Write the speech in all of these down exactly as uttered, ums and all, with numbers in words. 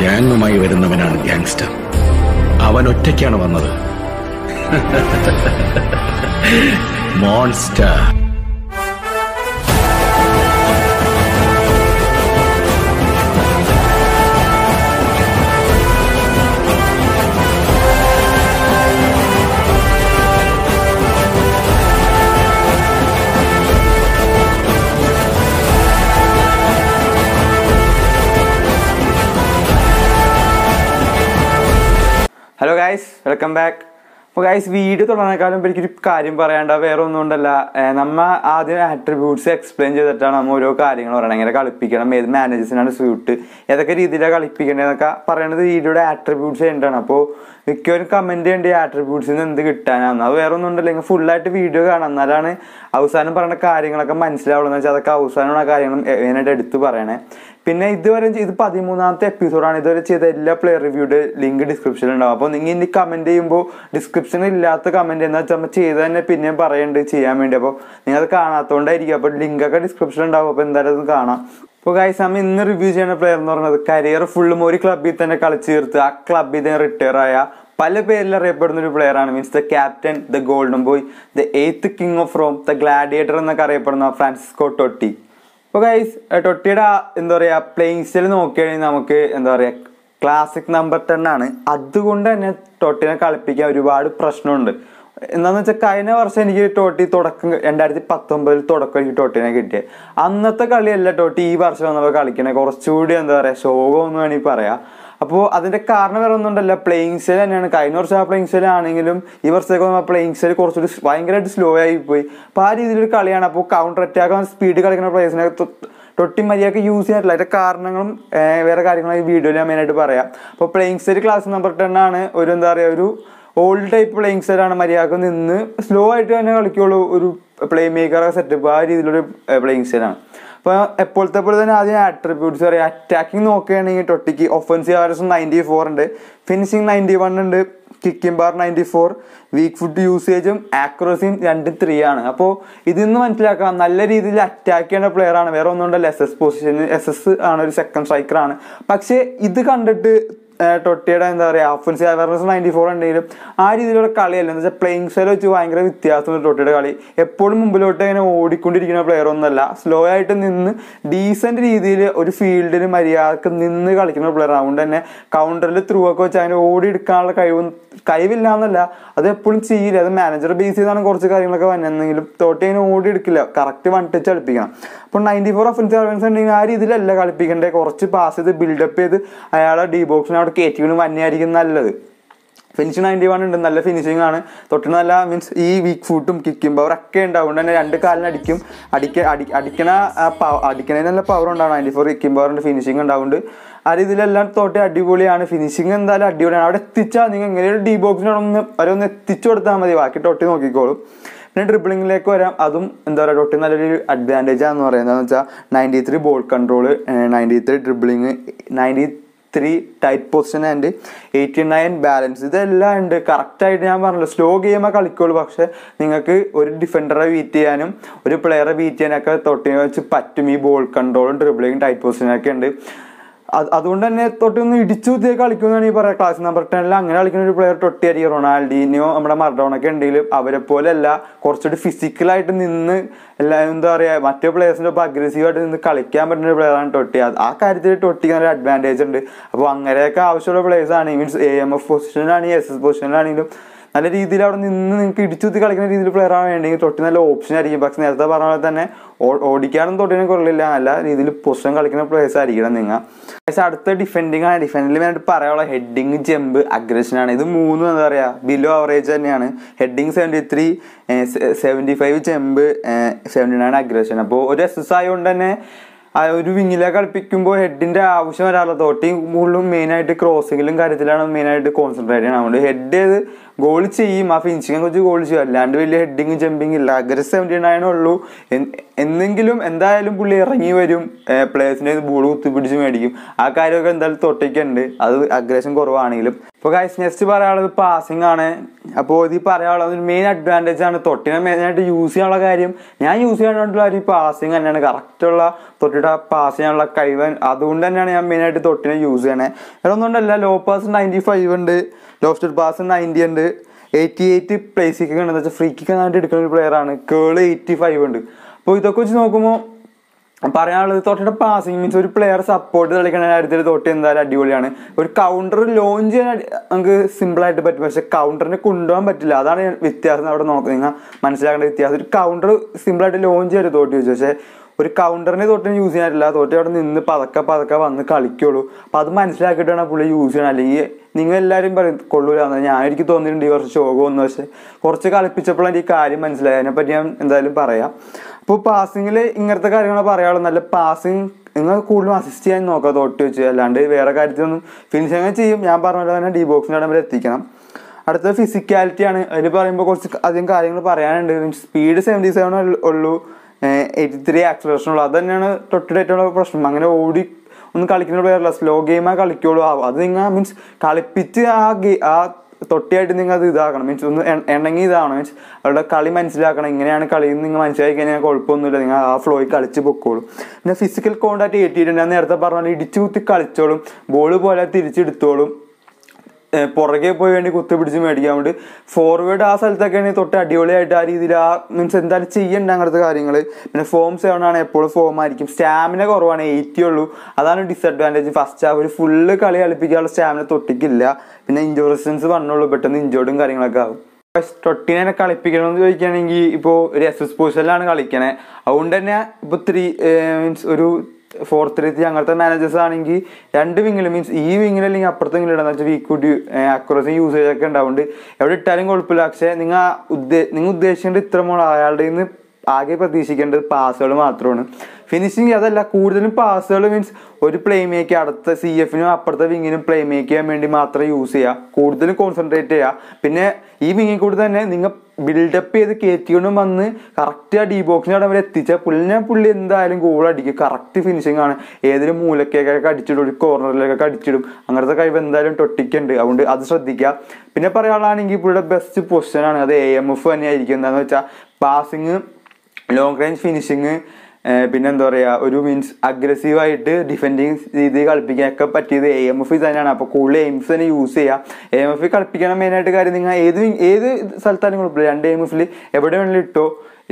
ഗ്യാങ്ങുമായി വരുന്നവനാണ് gangster. അവൻ ഒറ്റയ്ക്കാണ് വന്നത്. Monster. Hello guys, welcome back. അപ്പോൾ ഗൈസ്, വീഡിയോ തുടങ്ങാനേക്കാളും എനിക്കൊരു കാര്യം പറയേണ്ട, വേറെ ഒന്നും ഉണ്ടല്ല. നമ്മൾ ആദ്യം ആട്രിബ്യൂട്ട്സ് എക്സ്പ്ലെയിൻ ചെയ്തിട്ടാണ് നമ്മൾ ഓരോ കാര്യങ്ങൾ പറയണം. എങ്ങനെ കളിപ്പിക്കണം, ഏത് മാനേജേഴ്സിനാണ് സ്യൂട്ട്, ഏതൊക്കെ രീതിയിലാണ് കളിപ്പിക്കേണ്ടതെന്നൊക്കെ പറയണത് വീഡിയോയുടെ ആട്രിബ്യൂട്ട്സ് ചെയ്യേണ്ടതാണ്. അപ്പോൾ മിക്കവരും കമൻറ്റ് ചെയ്യേണ്ട ആട്രിബ്യൂട്ട്സിൽ നിന്ന് എന്ത് കിട്ടാനാണ്. അത് വേറെ ഒന്നും ഉണ്ടല്ല, ഇങ്ങനെ ഫുള്ളായിട്ട് വീഡിയോ കാണാം. എന്നാലാണ് അവസാനം പറയുന്ന കാര്യങ്ങളൊക്കെ മനസ്സിലാവുള്ളൂ. എന്ന് വെച്ചാൽ അതൊക്കെ അവസാനമുള്ള കാര്യങ്ങൾ മെയിനായിട്ട് എടുത്ത് പറയണേ. പിന്നെ ഇതുവരെ ഇത് പതിമൂന്നാമത്തെ എപ്പിസോഡാണ്. ഇതുവരെ ചെയ്ത എല്ലാ പ്ലെയർ റിവ്യൂയുടെ ലിങ്ക് ഡിസ്ക്രിപ്ഷനിലുണ്ടാവും. അപ്പോൾ നിങ്ങൾ ഇനി കമൻറ്റ് ചെയ്യുമ്പോൾ ഡിസ്ക്രിപ്ഷനിൽ ഇല്ലാത്ത കമൻറ്റ് എന്ന് വെച്ചാൽ നമ്മൾ ചെയ്ത് തന്നെ പിന്നെയും പറയുന്നുണ്ട് ചെയ്യാൻ വേണ്ടി. അപ്പോൾ നിങ്ങൾ കാണാത്തതുകൊണ്ടായിരിക്കും. അപ്പോൾ ലിങ്കൊക്കെ ഡിസ്ക്രിപ്ഷനിലുണ്ടാവും. അപ്പോൾ എന്തായാലും കാണാം. ഇപ്പോൾ ഗൈസ്, നമ്മൾ ഇന്ന് റിവ്യൂ ചെയ്യുന്ന പ്ലെയർ എന്ന് പറയുന്നത് കരിയർ ഫുള്ളും ഒരു ക്ലബ്ബിൽ തന്നെ കളിച്ച് തീർത്ത് ആ ക്ലബ്ബിൽ തന്നെ റിട്ടയർ ആയ പല പേരിൽ അറിയപ്പെടുന്ന ഒരു പ്ലെയറാണ്. Means the captain, the golden boy, the eighth king of Rome, the gladiator എന്നൊക്കെ അറിയപ്പെടുന്ന ഫ്രാൻസിസ്കോ ടോട്ടി. അപ്പോൾ ഗൈസ്, ടൊട്ടിയുടെ എന്താ പറയുക പ്ലേയിങ് സ്റ്റൈൽ നോക്കുകയാണെങ്കിൽ നമുക്ക് എന്താ പറയുക ക്ലാസിക് നമ്പർ ടെൻ ആണ്. അതുകൊണ്ട് തന്നെ ടൊട്ടിനെ കളിപ്പിക്കാൻ ഒരുപാട് പ്രശ്നമുണ്ട്. എന്താണെന്ന് വെച്ചാൽ കഴിഞ്ഞ വർഷം എനിക്ക് ടോട്ടി തുടക്കം രണ്ടായിരത്തി പത്തൊമ്പതിൽ തുടക്കം എനിക്ക് ടോട്ടിനെ കിട്ടിയത്. അന്നത്തെ കളിയല്ല ടോട്ടി ഈ വർഷം വന്നപ്പോൾ കളിക്കണേ. കുറച്ചുകൂടി എന്താ പറയുക ശോകം എന്ന് വേണമെങ്കിൽ പറയാം. അപ്പോൾ അതിൻ്റെ കാരണം വേറെ ഒന്നും ഉണ്ടല്ല, പ്ലേയിങ് സ്റ്റൈൽ തന്നെയാണ്. കഴിഞ്ഞ വർഷം ആ പ്ലേയിങ് സ്റ്റൈൽ ആണെങ്കിലും ഈ വർഷത്തേക്ക് നമ്മൾ പ്ലേയിങ് സ്റ്റൈൽ കുറച്ചുകൂടി ഭയങ്കരമായിട്ട് സ്ലോ ആയിപ്പോയി. അപ്പോൾ ആ രീതിയിലൊരു കളിയാണ്. അപ്പോൾ കൗണ്ടർ അറ്റാക്കാൻ സ്പീഡ് കളിക്കുന്ന പ്ലേയേഴ്സിനെ തൊട്ടി മര്യാദക്ക് യൂസ് ചെയ്യാൻ പറ്റില്ല. അതിൻ്റെ കാരണങ്ങളും വേറെ കാര്യങ്ങളും ഈ വീഡിയോയിൽ ഞാൻ മെയിനായിട്ട് പറയാം. അപ്പോൾ playing style class number ten ആണ്. ഒരു എന്താ പറയുക ഒരു ഓൾഡ് ടൈപ്പ് പ്ലേയിങ് സ്റ്റൈലാണ്. മര്യാദക്ക് നിന്ന് സ്ലോ ആയിട്ട് തന്നെ കളിക്കുള്ളൂ. ഒരു പ്ലേ മേക്കറൊക്കെ സെറ്റപ്പ് ആ രീതിയിലൊരു പ്ലേയിങ് സ്റ്റൈലാണ്. അപ്പോൾ എപ്പോഴത്തെ പോലെ തന്നെ ആദ്യം ആട്രിബ്യൂട്ട്സ് പറയാം. അറ്റാക്കിങ് നോക്കുകയാണെങ്കിൽ ടൊട്ടിക്ക് ഒഫൻസീവ് ആവറേജ് നയൻറ്റി ഫോർ ഉണ്ട്, ഫിനിഷിങ് നയൻറ്റി വൺ ഉണ്ട്, kicking power ninety four, weak foot യൂസേജും ആക്യുറസിയും രണ്ടും ത്രീ ആണ്. അപ്പോൾ ഇതിൽ നിന്ന് മനസ്സിലാക്കാം നല്ല രീതിയിൽ അറ്റാക്ക് ചെയ്യേണ്ട പ്ലെയർ ആണ്. വേറെ ഒന്നുകൊണ്ടല്ല, എസ് എസ് പൊസിഷന് എസ് എസ് ആണ്, ഒരു സെക്കൻഡ് സ്ട്രൈക്കറാണ്. പക്ഷേ ഇത് കണ്ടിട്ട് ടൊട്ടിയുടെ എന്താ പറയുക ഒഫൻസീവ് ആവറേജ് നയൻറ്റി ഫോർ ഉണ്ടെങ്കിലും ആ രീതിയിലുള്ള കളിയല്ല. എന്ന് വെച്ചാൽ പ്ലേയിങ് സ്റ്റൈൽ വെച്ച് ഭയങ്കര വ്യത്യാസമുണ്ട് ടൊട്ടിയുടെ കളി. എപ്പോഴും മുമ്പിലോട്ട് ഇങ്ങനെ ഓടിക്കൊണ്ടിരിക്കുന്ന പ്ലെയർ ഒന്നുമല്ല, സ്ലോ ആയിട്ട് നിന്ന് ഡീസൻറ്റ് രീതിയിൽ ഒരു ഫീൽഡിൽ മര്യാദക്ക് നിന്ന് കളിക്കുന്ന പ്ലെയർ. അതുകൊണ്ട് തന്നെ കൗണ്ടറിൽ ത്രൂ ഒക്കെ വെച്ച് അങ്ങനെ ഓടി എടുക്കാനുള്ള കഴിവ് കഴിവില്ല എന്നല്ല, അത് എപ്പോഴും ചെയ്യില്ല. അത് മാനേജർ ബേസ് ചെയ്താണ് കുറച്ച് കാര്യങ്ങളൊക്കെ വന്നെങ്കിലും ടോട്ടി അങ്ങനെ ഓടി എടുക്കില്ല, കറക്റ്റ് വൺ ടച്ച് കളിപ്പിക്കണം. അപ്പോൾ നയൻറ്റി ഫോർ ഒഫൻസീവ് ആവറേജ് ഉണ്ടെങ്കിൽ ആ രീതിയിലല്ല കളിപ്പിക്കേണ്ടത്. കുറച്ച് പാസ് ചെയ്ത് ബിൽഡപ്പ് ചെയ്ത് അയാളെ ഡി ബോക്സിന് അവിടെ കയറ്റിവിന് വന്നെയായിരിക്കും നല്ലത്. ഫിനിഷിങ് നയൻറ്റി വൺ ഉണ്ട്, നല്ല ഫിനിഷിംഗ് ആണ്. തൊട്ട് നല്ല മീൻസ് ഈ വീക്ക് ഫുട്ടും കിക്കും പവറൊക്കെ ഉണ്ട്. അതുകൊണ്ട് തന്നെ രണ്ട് കാലിന് അടിക്കും അടിക്ക അടി അടിക്കണ അടിക്കണതിന് നല്ല പവർ ഉണ്ടാവും. നയൻറ്റി ഫോർ കിക്കും പവറുണ്ട്, ഫിനിഷിംഗ് ഉണ്ടാവുന്നുണ്ട്. ആ രീതിയിലെല്ലാം തൊട്ട് അടിപൊളിയാണ്. ഫിനിഷിങ് എന്തായാലും അടിപൊളിയാണ്. അവിടെ എത്തിച്ചാൽ നിങ്ങൾ എങ്ങനെയൊരു ഡി ബോക്സിനോടൊന്ന് അവരൊന്ന് എത്തിച്ചു കൊടുത്താൽ മതി, ബാക്കി തൊട്ടി നോക്കിക്കോളും. പിന്നെ ഡ്രിബിളിങ്ങിലേക്ക് വരാം. അതും എന്താ പറയുക ടൊട്ടി നല്ലൊരു അഡ്വാൻറ്റേജാണെന്ന് പറയുന്നത്. എന്താണെന്ന് വെച്ചാൽ ninety three ball control, ninety three dribbling, ninety three tight position and eighty nine balance, ഇതെല്ലാം ഉണ്ട്. കറക്റ്റായിട്ട് ഞാൻ പറഞ്ഞല്ലോ സ്ലോ ഗെയിമേ കളിക്കുള്ളൂ. പക്ഷേ നിങ്ങൾക്ക് ഒരു ഡിഫൻഡറെ ബീറ്റ് ചെയ്യാനും ഒരു പ്ലെയറെ ബീറ്റ് ചെയ്യാനൊക്കെ തൊട്ടിനെ വെച്ച് പറ്റും. ഈ ബോൾ കൺട്രോളും ഡ്രിബിളിങ്ങും ടൈറ്റ് പൊസിഷനൊക്കെ ഉണ്ട്. അത് അതുകൊണ്ട് തന്നെ തൊട്ടി ഒന്ന് ഇടിച്ചു കുത്തിയൊക്കെ കളിക്കുമെന്നാണ് ഈ പറയുക. ക്ലാസ് നമ്പർ ടെനിൽ അങ്ങനെ കളിക്കുന്ന ഒരു പ്ലെയർ തൊട്ടിയായിരിക്കും. റൊണാൾഡീനിയോ നമ്മുടെ മറഡോണൊക്കെ ഉണ്ടെങ്കിലും അവരെ പോലെയല്ല, കുറച്ചുകൂടി ഫിസിക്കലായിട്ട് നിന്ന് എല്ലാ എന്താ പറയുക മറ്റേ പ്ലെയേഴ്സിൻ്റെ ഒപ്പം അഗ്രസീവായിട്ട് നിന്ന് കളിക്കാൻ പറ്റുന്ന ഒരു പ്ലെയറാണ് ടൊട്ടി. ആ കാര്യത്തിൽ ടൊട്ടിക്ക് നല്ല അഡ്വാൻറ്റേജ് ഉണ്ട്. അപ്പോൾ അങ്ങനെയൊക്കെ ആവശ്യമുള്ള പ്ലെയേഴ്സാണ് മീൻസ് എ എം എഫ് പൊസിഷനിലാണെങ്കിൽ എസ് എസ് പൊസിഷനിലാണെങ്കിലും നല്ല രീതിയിൽ അവിടെ നിന്ന് നിങ്ങൾക്ക് ഇടിച്ചുത്തി കളിക്കുന്ന രീതിയിൽ പ്ലെയറാണ് വേണ്ടെങ്കിൽ തൊട്ടി നല്ല ഓപ്ഷൻ ആയിരിക്കും. പക്ഷേ നേരത്തെ പറഞ്ഞ പോലെ തന്നെ ഓടിക്കാനും തൊട്ടിനെ കുറവില്ല, നല്ല രീതിയിൽ പൊസിഷൻ കളിക്കുന്ന പ്ലേയേഴ്സ് ആയിരിക്കണം നിങ്ങൾ. പക്ഷേ അടുത്ത ഡിഫെൻഡിങ് ആണ്. ഡിഫെൻഡിൽ വേണ്ടി പറയാനുള്ള ഹെഡിങ്, ജമ്പ്, അഗ്രഷനാണ്. ഇത് മൂന്നും എന്താ പറയുക ബിലോ അവറേജ് തന്നെയാണ്. Heading seventy three, seventy five jump, seventy nine aggression. അപ്പോൾ ഒരു എസ് എസ് ആയതുകൊണ്ട് തന്നെ ആ ഒരു വിങ്ങിലേക്ക് കളിപ്പിക്കുമ്പോൾ ഹെഡിൻ്റെ ആവശ്യം വരാറില്ല. തൊട്ടി മുകളിലും മെയിനായിട്ട് ക്രോസിങ്ങിലും കാര്യത്തിലാണ് മെയിനായിട്ട് കോൺസെൻട്രേറ്റ് ചെയ്യണം. അതുകൊണ്ട് ഹെഡ് ചെയ്ത് ഗോൾ ചെയ്യും, ആ ഫിനിഷിങ്ങിനെ കുറിച്ച് ഗോൾ ചെയ്യും. അല്ലാണ്ട് വലിയ ഹെഡിങ് ജമ്പിങ് ഇല്ല. അഗ്രസ് സെവൻറ്റി നയൻ ഉള്ളൂ. എന്തെങ്കിലും എന്തായാലും പുള്ളി ഇറങ്ങി വരും, പ്ലേയേഴ്സിൻ്റെ ബോൾ കുത്തിപ്പിടിച്ച് മേടിക്കും. ആ കാര്യമൊക്കെ എന്തായാലും തൊട്ടിക്കുണ്ട്, അത് അഗ്രഷൻ കുറവാണെങ്കിലും. ഇപ്പോൾ ഗൈസ് നെക്സ്റ്റ് പറയാനുള്ളത് പാസിംഗ് ആണ്. അപ്പോൾ ഇത് പറയാനുള്ളത് ഒരു മെയിൻ അഡ്വാൻറ്റേജ് ആണ്. തൊട്ടിനെ മെയിനായിട്ട് യൂസ് ചെയ്യാനുള്ള കാര്യം, ഞാൻ യൂസ് ചെയ്യാനുള്ള കാര്യം പാസിംഗ് തന്നെയാണ്. കറക്റ്റുള്ള തൊട്ടിയുടെ പാസ് ചെയ്യാനുള്ള കഴിവ്, അതുകൊണ്ട് തന്നെയാണ് ഞാൻ മെയിനായിട്ട് തൊട്ടിനെ യൂസ് ചെയ്യണേ. വേറെ ഒന്നുകൊണ്ടല്ല, ലോ പാസ് നയൻറ്റി ഫൈവ് ഉണ്ട്, ലോ സ്റ്റഡ് പാസ് നയൻറ്റി ഉണ്ട്, എയ്റ്റി എയ്റ്റ് പ്ലേസ് കിക്ക് ഉണ്ട്, വെച്ചാൽ ഫ്രീ കിക്ക് ആയിട്ട് എടുക്കുന്ന ഒരു പ്ലെയറാണ്. കേള് എയ്റ്റി ഫൈവ് ഉണ്ട്. അപ്പോൾ ഇതൊക്കെ വെച്ച് നോക്കുമ്പോൾ പറയാനുള്ളത് തൊട്ടിയുടെ പാസിംഗ് മീൻസ് ഒരു പ്ലെയർ സപ്പോർട്ട് കളിക്കുന്ന കാര്യത്തിൽ തൊട്ടി എന്തായാലും അടിപൊളിയാണ്. ഒരു കൗണ്ടർ ലോഞ്ച് ചെയ്യാൻ നമുക്ക് സിമ്പിളായിട്ട് പറ്റും, പക്ഷെ കൗണ്ടറിനെ കൊണ്ടുപോകാൻ പറ്റില്ല. അതാണ് വ്യത്യാസം അവിടെ നോക്കുക, നിങ്ങൾ മനസ്സിലാക്കേണ്ട വ്യത്യാസം. ഒരു കൗണ്ടർ സിമ്പിളായിട്ട് ലോഞ്ച് ചെയ്ത് തൊട്ടി വെച്ചു, പക്ഷേ ഒരു കൗണ്ടറിനെ തൊട്ടിന് യൂസ് ചെയ്യാനില്ല. തൊട്ടി അവിടെ നിന്ന് പതക്കെ പതക്കെ വന്ന് കളിക്കുള്ളൂ. അപ്പം അത് മനസ്സിലാക്കിയിട്ടാണ് പുള്ളി യൂസ് ചെയ്യണം. അല്ലെങ്കിൽ നിങ്ങൾ എല്ലാവരും പറയും കൊള്ളൂല. ഞാൻ എനിക്ക് തോന്നിയിട്ടുണ്ട് ഈ കുറച്ച് യോഗം ഒന്ന്, പക്ഷേ കുറച്ച് കളിപ്പിച്ചപ്പോഴാണ് ഈ കാര്യം മനസ്സിലായത്. അതിനെപ്പറ്റി ഞാൻ എന്തായാലും പറയാം. അപ്പോൾ പാസിങ്ങിൽ ഇങ്ങനത്തെ കാര്യങ്ങൾ പറയാനുള്ളത്. നല്ല പാസിങ് നിങ്ങൾ കൂടുതലും അസിസ്റ്റ് ചെയ്യാൻ നോക്കുക തൊട്ടി വെച്ച്, അല്ലാണ്ട് വേറെ കാര്യത്തിലൊന്നും. ഫിനിഷ് അങ്ങനെ ചെയ്യും, ഞാൻ പറഞ്ഞത് തന്നെ ഡി ബോക്സിൻ്റെ അവിടെ വരെ എത്തിക്കണം. അടുത്ത ഫിസിക്കാലിറ്റിയാണ്. അതിൽ പറയുമ്പോൾ കുറച്ച് അധികം കാര്യങ്ങൾ പറയാനുണ്ട്. മീൻസ് സ്പീഡ് സെവൻറ്റി സെവൻ ഉള്ളൂ, എയ്റ്റി ത്രീ ആക്സിലറേഷൻ ഉള്ളൂ. അത് തന്നെയാണ് തൊട്ടിയുടെ ഏറ്റവും പ്രശ്നം. അങ്ങനെ ഓടി ഒന്നും കളിക്കുന്ന പ്ലെയറല്ല, സ്ലോ ഗെയിമാണ് കളിക്കുള്ളൂ. അത് നിങ്ങൾ മീൻസ് കളിപ്പിച്ച് ആ ഗെ ആ തൊട്ടിയായിട്ട് നിങ്ങൾ അത് ഇതാക്കണം. മീൻസ് ഒന്ന് ഇണങ്ങി ഇതാകണം, മീൻസ് അവരുടെ കളി മനസ്സിലാക്കണം. ഇങ്ങനെയാണ് കളിയെന്ന് നിങ്ങൾ മനസ്സിലാക്കി കഴിഞ്ഞാൽ കുഴപ്പമൊന്നുമില്ല, നിങ്ങൾ ആ ഫ്ലോയിൽ കളിച്ച് പൊക്കോളും. പിന്നെ ഫിസിക്കൽ കോൺടാക്ട് ഏറ്റിയിട്ട് ഞാൻ നേരത്തെ പറഞ്ഞാൽ ഇടിച്ചു കുത്തി കളിച്ചോളും, ബോൾ പോലെ തിരിച്ചെടുത്തോളും, പുറകെ പോയി വേണ്ടി കുത്തിപ്പിടിച്ച് മേടിക്കാൻ വേണ്ടി. ഫോർവേഡ് ആ സ്ഥലത്തൊക്കെയാണെങ്കിൽ തൊട്ട് അടിപൊളിയായിട്ട് ആ രീതിയിൽ ആ മീൻസ് എന്തായാലും ചെയ്യണ്ട അങ്ങനത്തെ കാര്യങ്ങൾ. പിന്നെ ഫോം സെവൻ ആണ്, എപ്പോഴും ഫോം ആയിരിക്കും. സ്റ്റാമിന കുറവാണ്, എയ്റ്റി ഉള്ളൂ. അതാണ് ഡിസഡ്വാൻറ്റേജ്. ഫസ്റ്റ് ഹാഫ് ഒരു ഫുള്ള് കളി കളിപ്പിക്കാനുള്ള സ്റ്റാമിന തൊട്ടിക്കില്ല. പിന്നെ ഇഞ്ചോറി റെസിസ്റ്റൻസ് വന്നുള്ളൂ, പെട്ടെന്ന് ഇഞ്ചോർഡും കാര്യങ്ങളൊക്കെ ആകും. തൊട്ടിനെ കളിപ്പിക്കണമെന്ന് ചോദിക്കുകയാണെങ്കിൽ ഇപ്പോൾ ഒരു എസ് എസ് പൊസിഷനിലാണ് കളിക്കണേ. അതുകൊണ്ട് തന്നെ ഇപ്പോൾ ത്രീ മീൻസ് ഒരു ഫോർ ത്രീ ത്രീ അങ്ങനത്തെ മാനേജേഴ്സ് ആണെങ്കിൽ രണ്ട് വിങ്ങിൽ മീൻസ് ഈ വിങ്ങിൽ അല്ലെങ്കിൽ അപ്പുറത്തെ വിങ്ങിൽ ഇടാന്ന് വെച്ചാൽ വീക്കുട്ടി അക്രോസും യൂസേജ് ഒക്കെ ഉണ്ടാവുന്നുണ്ട്. എവിടെ ഇട്ടാലും കുഴപ്പമില്ല, പക്ഷേ നിങ്ങൾ ഉദ്ദേ നിങ്ങൾ ഉദ്ദേശിക്കേണ്ട ഇത്രമോളം അയാളുടെ നിന്ന് ആകെ പ്രതീക്ഷിക്കേണ്ടത് പാസുകൾ മാത്രമാണ്. ഫിനിഷിങ് അതല്ല, കൂടുതലും പാസുകൾ മീൻസ് ഒരു പ്ലേ മേക്ക് അടുത്ത സി എഫിനും അപ്പുറത്തെ വിങ്ങിനും പ്ലേ മേക്ക് ചെയ്യാൻ വേണ്ടി മാത്രം യൂസ് ചെയ്യുക, കൂടുതലും കോൺസെൻട്രേറ്റ് ചെയ്യുക. പിന്നെ ഈ വിങ്ങിൽ കൂടി തന്നെ നിങ്ങൾ ബിൽഡപ്പ് ചെയ്ത് കയറ്റിക്കൊണ്ടും വന്ന് കറക്റ്റ് ആ ഡി ബോക്സിന് അവിടെ വരെ എത്തിച്ചാൽ പുള്ളിനെ പുള്ളി എന്തായാലും ഗോൾ അടിക്കും. കറക്റ്റ് ഫിനിഷിംഗ് ആണ്, ഏതൊരു മൂലക്കേക്കൊക്കെ അടിച്ചിടും, ഒരു കോർണറിലേക്കൊക്കെ അടിച്ചിടും. അങ്ങനത്തെ കഴിവ് എന്തായാലും തൊട്ടിക്കുണ്ട്, അതുകൊണ്ട് അത് ശ്രദ്ധിക്കുക. പിന്നെ പറയാനുള്ളതാണെങ്കിൽ പുള്ളിയുടെ ബെസ്റ്റ് പൊസിഷനാണ്, അത് എ എം എഫ് തന്നെ ആയിരിക്കും. എന്താണെന്ന് വെച്ചാൽ പാസിങ്, ലോങ് റേഞ്ച് ഫിനിഷിങ്, പിന്നെന്താ പറയുക ഒരു മീൻസ് അഗ്രസീവായിട്ട് ഡിഫെൻഡിങ് രീതി കളിപ്പിക്കാനൊക്കെ പറ്റിയത് എ എം എഫ് തന്നെയാണ്. അപ്പോൾ കൂടുതൽ എയിംസ് തന്നെ യൂസ് ചെയ്യുക. എ എം എഫ് കളിപ്പിക്കണം മെയിനായിട്ട് കാര്യം. നിങ്ങൾ ഏത് ഏത് സ്ഥലത്താണ് കുഴപ്പമില്ല, രണ്ട് എം എഫിൽ എവിടെ വേണമെങ്കിലും ഇട്ടോ,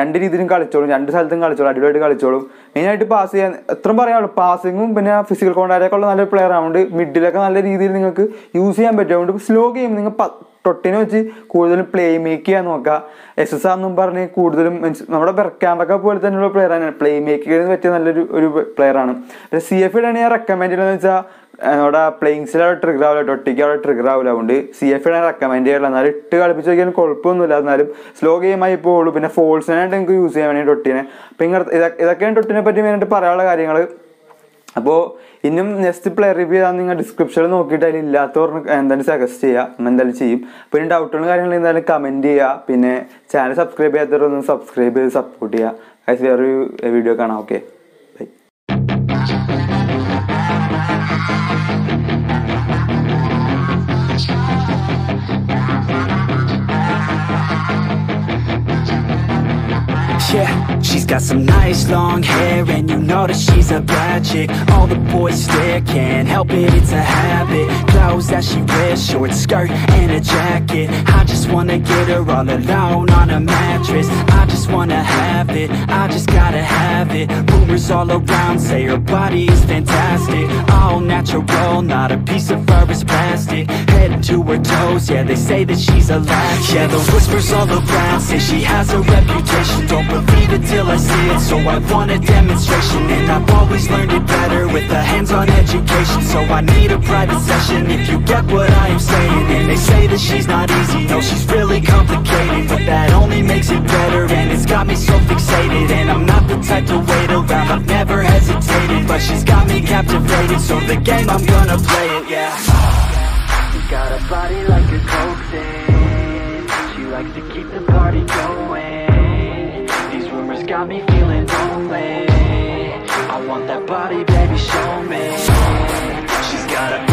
രണ്ട് രീതിയിലും കളിച്ചോളും, രണ്ട് സ്ഥലത്തും കളിച്ചോളും, അടിപൊളിയായിട്ട് കളിച്ചോളും. മെയിനായിട്ട് പാസ് ചെയ്യാൻ എത്രയും പറയാനുള്ളൂ. പാസിങ്ങും പിന്നെ ഫിസിക്കൽ കോൺടാക്റ്റൊക്കെ ഉള്ള നല്ലൊരു പ്ലെയർ ആവുന്നുണ്ട്. മിഡിലൊക്കെ നല്ല രീതിയിൽ നിങ്ങൾക്ക് യൂസ് ചെയ്യാൻ പറ്റും. അതുകൊണ്ട് സ്ലോ ഗെയിം നിങ്ങൾ തൊട്ടിനെ വെച്ച് കൂടുതലും പ്ലേ മേക്ക് ചെയ്യാൻ നോക്കുക. എസ് എസ് ആന്നും പറഞ്ഞ് കൂടുതലും മീൻസ് നമ്മുടെ ബെർക്കാമ്പൊക്കെ പോലെ തന്നെയുള്ള പ്ലെയർ ആണ്. പ്ലേ മേക്കിങ്ങിന് പറ്റിയ നല്ലൊരു ഒരു പ്ലെയറാണ്. പിന്നെ സി എഫ് ഇടാണ് ഞാൻ റെക്കമെൻഡ് ചെയ്യണമെന്ന് വെച്ചാൽ അവിടെ പ്ലേയിങ്സിൽ അവിടെ ട്രിഗർ ആവില്ല, തൊട്ടിക്ക് അവിടെ ട്രിഗർ ആവില്ല. അതുകൊണ്ട് സി എഫ് ഇടാൻ റെക്കമെൻഡ് ചെയ്യാറില്ല. എന്നാലും ഇട്ട് കളിപ്പിച്ച് നോക്കിയാലും കുഴപ്പമൊന്നുമില്ല, എന്നാലും സ്ലോ ഗെയിമായി പോകുള്ളൂ. പിന്നെ ഫോൾസിനായിട്ട് നിങ്ങൾക്ക് യൂസ് ചെയ്യാൻ വേണ്ടി തൊട്ടിനെ. അപ്പം ഇങ്ങനത്തെ ഇതൊക്കെ ഇതൊക്കെയാണ് തൊട്ടിനെ പറ്റി മെയിനായിട്ട് പറയാനുള്ള കാര്യങ്ങൾ. അപ്പോൾ ഇന്നും നെക്സ്റ്റ് പ്ലെയർ റിവ്യൂ ചെയ്താൽ നിങ്ങൾ ഡിസ്ക്രിപ്ഷനിൽ നോക്കിയിട്ട് അതിൽ ഇല്ലാത്തവർ എന്തായാലും സജസ്റ്റ് ചെയ്യുക, എന്തായാലും ചെയ്യും. അപ്പോൾ ഇതിൻ്റെ ഡൗട്ടുകളും കാര്യങ്ങളും എന്തായാലും കമൻറ്റ് ചെയ്യുക. പിന്നെ ചാനൽ സബ്സ്ക്രൈബ് ചെയ്യാത്തവരൊന്ന് സബ്സ്ക്രൈബ് ചെയ്ത് സപ്പോർട്ട് ചെയ്യുക. അത് വേറൊരു വീഡിയോ കാണാം. Okay. Yeah, she's got some nice long hair and you know that she's a bad chick. All the boys stare, can't help it, it's a habit. Clothes that she wears, short skirt and a jacket. I just wanna get her all alone on a mattress. I just wanna have it, I just gotta have it. Rumors all around say her body is fantastic. All natural, not a piece of fur is plastic. Head to her toes, yeah, they say that she's a latch. Yeah, the whispers all around say she has a reputation. Don't believe Leave it till I see it, so I want a demonstration. And I've always learned it better with a hands-on education. So I need a private session if you get what I am saying. And they say that she's not easy, no, she's really complicated. But that only makes it better, and it's got me so fixated. And I'm not the type to wait around, I've never hesitated. But she's got me captivated, so the game, I'm gonna play it, yeah. She's got a body like a coke thing. She likes to keep the party going. got me feeling lonely. I want that body, baby, show me. She's got a